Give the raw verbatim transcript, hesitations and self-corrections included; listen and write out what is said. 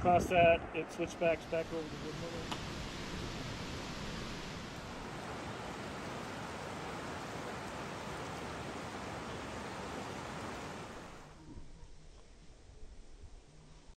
Cross that, it switched back back over to the wood motor.